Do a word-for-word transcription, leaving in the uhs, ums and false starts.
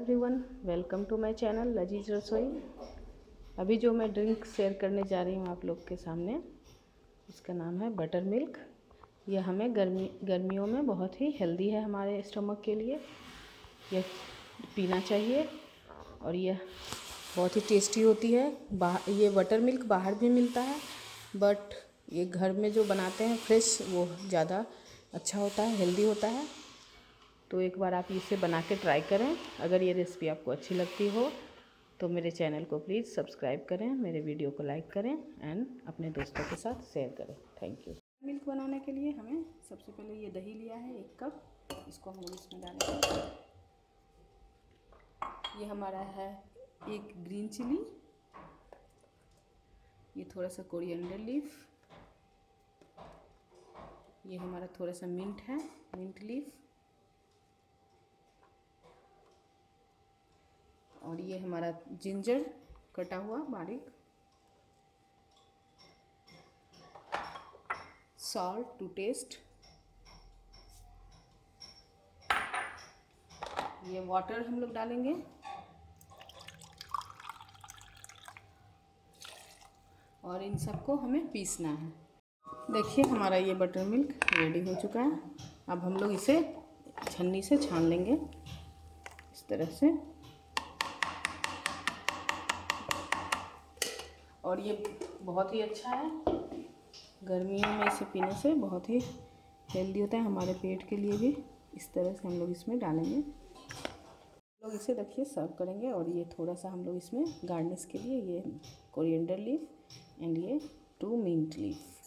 Everyone welcome to my channel लजीज रसोई। अभी जो मैं ड्रिंक शेयर करने जा रही हूँ आप लोग के सामने, उसका नाम है बटर मिल्क। यह हमें गर्मी गर्मियों में बहुत ही हेल्दी है हमारे स्टमक के लिए, यह पीना चाहिए और यह बहुत ही टेस्टी होती है। बाहर ये बटर मिल्क बाहर भी मिलता है, बट ये घर में जो बनाते हैं फ्रेश वो ज़्यादा अच्छा होता है, हेल्दी होता है। तो एक बार आप इसे बना के ट्राई करें। अगर ये रेसिपी आपको अच्छी लगती हो तो मेरे चैनल को प्लीज़ सब्सक्राइब करें, मेरे वीडियो को लाइक करें एंड अपने दोस्तों के साथ शेयर करें। Thank you. मिल्क बनाने के लिए हमें सबसे पहले ये दही लिया है एक कप, इसको हम इसमें डालेंगे। ये हमारा है एक ग्रीन चिली, ये थोड़ा सा कोरिएंडर लीफ, ये हमारा थोड़ा सा मिंट है, मिंट लीफ, और ये हमारा जिंजर कटा हुआ बारीक, सॉल्ट टू टेस्ट, ये वाटर हम लोग डालेंगे। और इन सबको हमें पीसना है। देखिए हमारा ये बटर मिल्क रेडी हो चुका है। अब हम लोग इसे छन्नी से छान लेंगे इस तरह से। और ये बहुत ही अच्छा है, गर्मियों में इसे पीने से बहुत ही हेल्दी होता है हमारे पेट के लिए भी। इस तरह से हम लोग इसमें डालेंगे, हम लोग इसे देखिए सर्व करेंगे। और ये थोड़ा सा हम लोग इसमें गार्निश के लिए ये कोरिएंडर लीफ एंड ये टू मिंट लीफ।